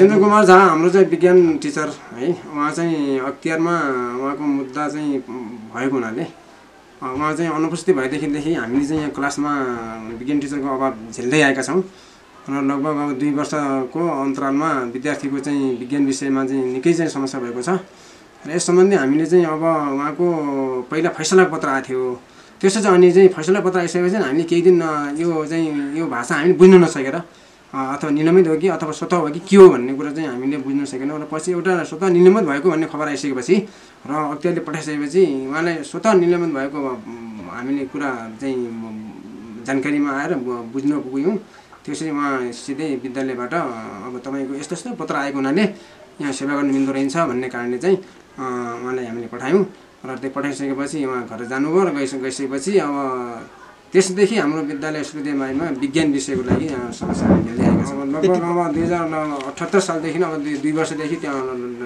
महेन्द्र कुमार झा हाम्रो चाहिँ विज्ञान टिचर है, उहाँ चाहिँ अख्तियारमा उहाँको मुद्दा चाहिँ भएको हुनाले उहाँ चाहिँ अनुपस्थित भएदेखि हामीले चाहिँ यहाँ क्लासमा विज्ञान टिचरको अभाव झेल्दै आएका छौँ र लगभग अब 2 वर्षको अन्तरालमा विद्यार्थीको चाहिँ विज्ञान विषयमा चाहिँ निकै चाहिँ समस्या भएको छ र यस सम्बन्धी हामीले चाहिँ अब उहाँको पहिला फैसला पत्र आएको थियो। त्यसपछि अनि चाहिँ फैसला पत्र आइसकेपछि हामीले केही दिन यो भाषा हामीले बुझ्न नसकेर अथवा निलम्बित हो कि अथवा स्वतः हो कि के हो भन्ने कुरा चाहिँ हामीले बुझ्न सकेनौँ र पछि एउटा स्वतः निलम्बित भएको भन्ने खबर आइसकेपछि र अख्तियारले पठाइसकेपछि उहाँलाई स्वतः निलम्बित भएको हामीले कुरा चाहिँ जानकारीमा आएर बुझ्न पुग्यौँ। त्यसपछि उहाँ सिधै विद्यालयबाट अब तपाईँको यस्तो यस्तो पत्र आएको हुनाले यहाँ सेवा गर्नु मिल्दो रहन्छ भन्ने कारणले चाहिँ उहाँलाई हामीले पठायौँ र त्यो पठाइसकेपछि उहाँ घर जानुभयो र गइसकेपछि अब त्यसदेखि हाम्रो विद्यालय सूर्यमायमा विज्ञान विषयको लागि समस्या मिल्दै आएको छ। लगभग अब 2078 सालदेखि अब 2 वर्षदेखि त्यहाँ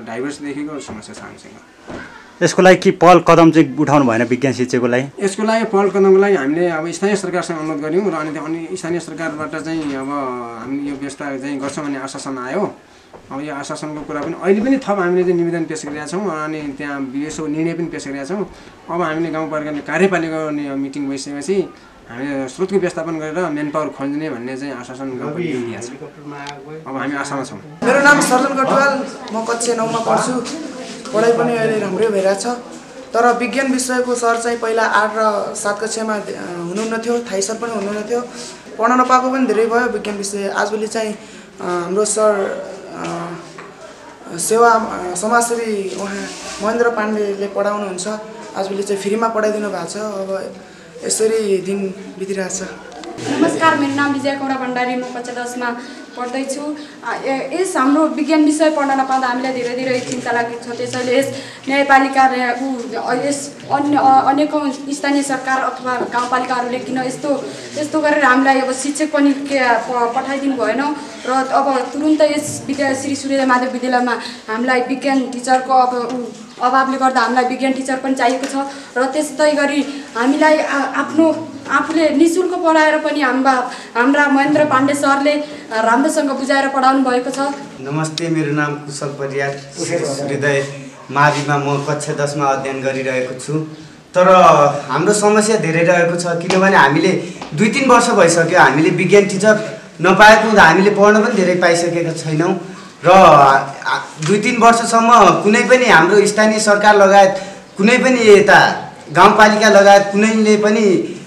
2.5 वर्षदेखिको समस्या छ हामीसँग। यसको लागि के पहल कदम चाहिँ उठाउनु भएन विज्ञान शिक्षाको लागि? यसको लागि पहल कदमको लागि हामीले अब स्थानीय सरकारसँग अनुरोध गऱ्यौँ र अनि स्थानीय सरकारबाट चाहिँ अब हामीले यो व्यवस्था चाहिँ गर्छौँ भन्ने आश्वासन आयो। अब यो आश्वासनको कुरा पनि अहिले पनि थप हामीले चाहिँ निवेदन पेस गरिरहेका छौँ अनि त्यहाँ बिएसओ निर्णय पनि पेस गरिरहेका छौँ। अब हामीले गाउँपालिकाले कार्यपालिका मिटिङ भइसकेपछि हामीले स्रोतको व्यवस्थापन गरेर मेन पावर खोज्ने भन्ने चाहिँ आश्वासन गाउँपालिकाले दिएको छ। अब हामी आशामा छौँ। मेरो नाम सर्जन कटुवाल, म कक्षा 9मा पढ्छु। पढाइ पनि अहिले राम्रै भइरहेको छ तर विज्ञान विषयको सर चाहिँ पहिला 8 र 7 कक्षामा हुनुहुन्थ्यो, थाई सर पनि हुनुहुन्थ्यो। पढ्न नपाएको पनि धेरै भयो विज्ञान विषय। आजभोलि चाहिँ हाम्रो सर समाजसेवी उहाँ महेन्द्र पाण्डेले पढाउनुहुन्छ। आजभोलि चाहिँ फ्रीमा पढाइदिनु भएको छ। अब यसरी दिन बितिरहेछ। नमस्कार, मेरो नाम कुमार भण्डारी, म कक्षा 10मा पढ्दैछु। यस हाम्रो विज्ञान विषय पढ्न नपाउँदा हामीलाई धेरै धेरै चिन्ता लागेको छ। त्यसैले यस न्यायपालिका र यस अनेकौँ स्थानीय सरकार अथवा गाउँपालिकाहरूले किन यस्तो गरेर हामीलाई अब शिक्षक पनि पठाइदिनु भएन र अब तुरुन्तै यस श्री सूर्य माधव विद्यालयमा हामीलाई विज्ञान टिचरको अभावले गर्दा हामीलाई विज्ञान टिचर पनि चाहिएको छ र त्यस्तै गरी हामीलाई आफूले निःशुल्क पढाएर पनि हाम्रा महेन्द्र पाण्डे सरले राम्रोसँग बुझाएर पढाउनु भएको छ। नमस्ते, मेरो नाम कुशल परियार, हृदय माविमा म कक्षा 10मा अध्ययन गरिरहेको छु। तर हाम्रो समस्या धेरै रहेको छ किनभने हामीले 2-3 वर्ष भइसक्यो हामीले विज्ञान टिचर नपाएको हुँदा हामीले पढ्न पनि धेरै पाइसकेका छैनौँ र 2-3 वर्षसम्म कुनै पनि हाम्रो स्थानीय सरकार लगायत कुनै पनि यता गाउँपालिका लगायत कुनैले पनि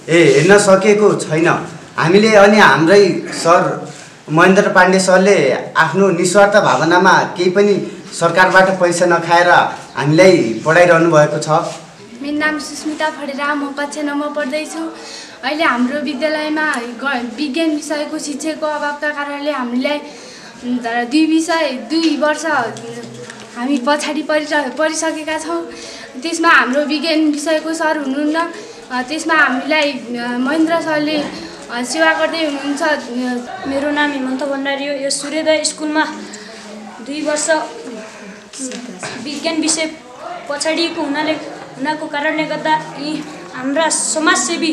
हेर्न सकेको छैन हामीले। अनि हाम्रै सर महेन्द्र पाण्डे सरले आफ्नो निस्वार्थ भावनामा केही पनि सरकारबाट पैसा नखाएर हामीलाई पढाइरहनु भएको छ। मेरो नाम सुस्मिता फडेरा, म कक्षा 9मा पढ्दैछु। अहिले हाम्रो विद्यालयमा विज्ञान विषयको शिक्षाको अभावका कारणले हामीलाई 2 वर्ष हामी पछाडि परिसकेका छौँ। त्यसमा हाम्रो विज्ञान विषयको सर हुनुहुन्न, त्यसमा हामीलाई महेन्द्र सरले सेवा गर्दै हुनुहुन्छ। मेरो नाम हिमंत भण्डारी हो। यो सूर्योदय स्कूलमा 2 वर्ष विज्ञान विषय पछाडिएको हुनाको कारणले गर्दा यी हाम्रा समाजसेवी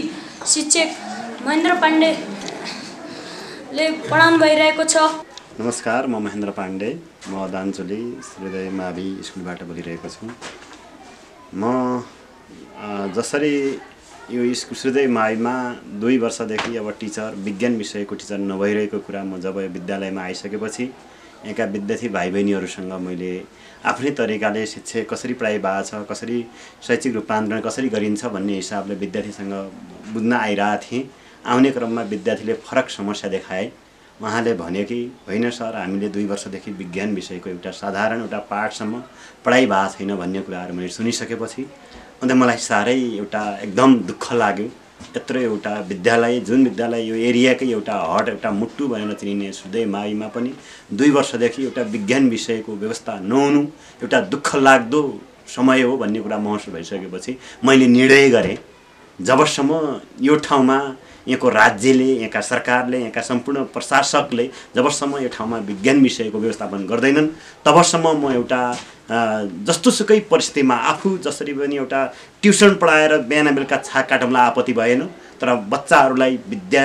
शिक्षक महेन्द्र पाण्डेले पढाउनु भइरहेको छ। नमस्कार, म महेन्द्र पाण्डे, म दान्चोली सूर्योदय मावि स्कुलबाट बोलिरहेको छु। म जसरी यो स्कुल सूर्योदय माविमा 2 वर्षदेखि अब टिचर विज्ञान विषयको टिचर नभइरहेको कुरा म जब यो विद्यालयमा आइसकेपछि यहाँका विद्यार्थी भाइ बहिनीहरूसँग मैले आफ्नै तरिकाले शिक्षा कसरी प्राप्त भएको छ, कसरी शैक्षिक रूपान्तरण कसरी गरिन्छ भन्ने हिसाबले विद्यार्थीसँग बुझ्न आइरहेको थिएँ। आउने क्रममा विद्यार्थीले फरक समस्या देखाए। उहाँले भन्यो कि होइन सर, हामीले 2 वर्षदेखि विज्ञान विषयको एउटा साधारण एउटा पाठसम्म पढाइ भएको छैन भन्ने कुराहरू मैले सुनिसकेपछि अन्त मलाई साह्रै एउटा एकदम दुःख लाग्यो। यत्रो एउटा विद्यालय, जुन विद्यालय यो एरियाकै एउटा हट एउटा मुट्टु भनेर चिनिने सूर्योदय माविमा पनि 2 वर्षदेखि एउटा विज्ञान विषयको व्यवस्था नहुनु एउटा दुःख लाग्दो समय हो भन्ने कुरा महसुस भइसकेपछि मैले निर्णय गरेँ जबसम्म यो ठाउँमा यहाँको राज्यले, यहाँका सरकारले, यहाँका सम्पूर्ण प्रशासकले जबसम्म यो ठाउँमा विज्ञान विषयको व्यवस्थापन गर्दैनन् तबसम्म म एउटा जस्तोसुकै परिस्थितिमा आफू जसरी पनि एउटा ट्युसन पढाएर बिहान बेलुका छाक काटौँला आपत्ति भएन, तर बच्चाहरूलाई विद्या